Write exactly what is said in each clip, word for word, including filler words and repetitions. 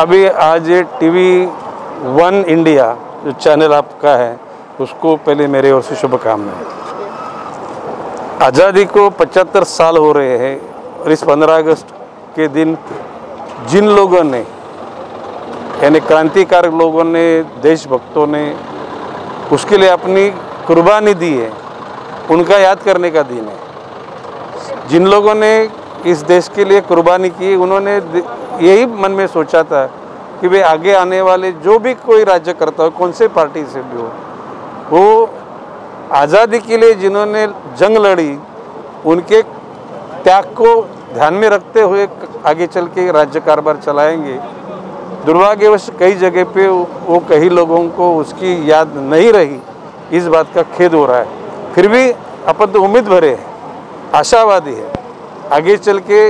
अभी आज TV one India जो चैनल आपका है उसको पहले मेरे ओर से शुभकामनाएं। आज़ादी को पचहत्तर साल हो रहे हैं और इस पंद्रह अगस्त के दिन जिन लोगों ने यानी क्रांतिकारक लोगों ने, देशभक्तों ने उसके लिए अपनी कुर्बानी दी है, उनका याद करने का दिन है। जिन लोगों ने इस देश के लिए कुर्बानी की उन्होंने यही मन में सोचा था कि वे आगे आने वाले जो भी कोई राज्य करता हो, कौन से पार्टी से भी हो, वो आज़ादी के लिए जिन्होंने जंग लड़ी उनके त्याग को ध्यान में रखते हुए आगे चल के राज्य कारोबार चलाएंगे। दुर्भाग्यवश कई जगह पे वो कई लोगों को उसकी याद नहीं रही, इस बात का खेद हो रहा है। फिर भी अपन तो उम्मीद भरे हैं, आशावादी है, आगे चल के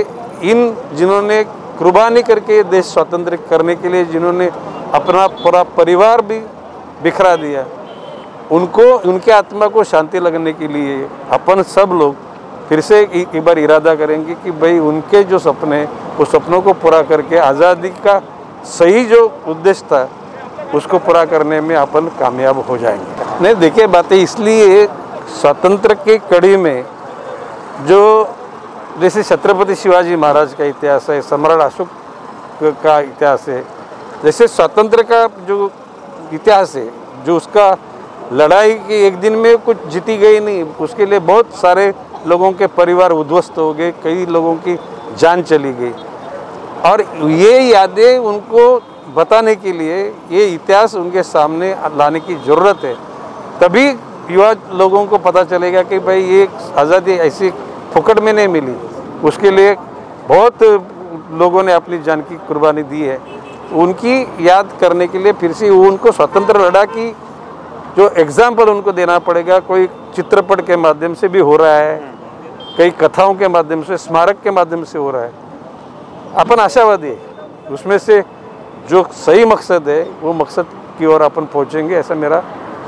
इन जिन्होंने कुर्बानी करके देश स्वतंत्र करने के लिए जिन्होंने अपना पूरा परिवार भी बिखरा दिया, उनको, उनके आत्मा को शांति लगने के लिए अपन सब लोग फिर से एक बार इरादा करेंगे कि भाई उनके जो सपने हैं उस सपनों को पूरा करके आज़ादी का सही जो उद्देश्य था उसको पूरा करने में अपन कामयाब हो जाएंगे। नहीं देखिए, बातें इसलिए स्वतंत्र की कड़ी में जो जैसे छत्रपति शिवाजी महाराज का इतिहास है, सम्राट अशोक का इतिहास है, जैसे स्वतंत्र का जो इतिहास है, जो उसका लड़ाई की एक दिन में कुछ जीती गई नहीं, उसके लिए बहुत सारे लोगों के परिवार उद्ध्वस्त हो गए, कई लोगों की जान चली गई। और ये यादें उनको बताने के लिए, ये इतिहास उनके सामने लाने की ज़रूरत है। तभी युवा लोगों को पता चलेगा कि भाई ये आज़ादी ऐसी फुकट में नहीं मिली, उसके लिए बहुत लोगों ने अपनी जान की कुर्बानी दी है। उनकी याद करने के लिए फिर से उनको स्वतंत्र लड़ा की जो एग्जाम्पल उनको देना पड़ेगा। कोई चित्रपट के माध्यम से भी हो रहा है, कई कथाओं के माध्यम से, स्मारक के माध्यम से हो रहा है। अपन आशावादी है, उसमें से जो सही मकसद है वो मकसद की ओर अपन पहुँचेंगे, ऐसा मेरा